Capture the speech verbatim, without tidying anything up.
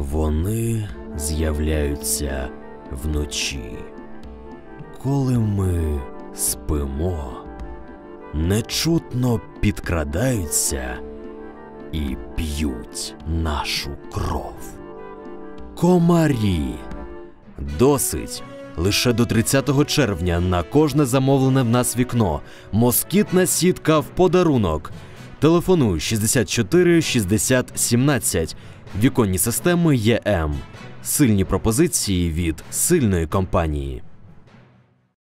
Вони з'являються вночі, коли ми спимо, нечутно підкрадаються і п'ють нашу кров. Комарі. Досить. Лише до тридцятого червня на кожне замовлене в нас вікно. Москітна сітка в подарунок. Телефонуй шістдесят чотири шістдесят сімнадцять. Віконні системи ЄМ. Сильні пропозиції від сильної компанії.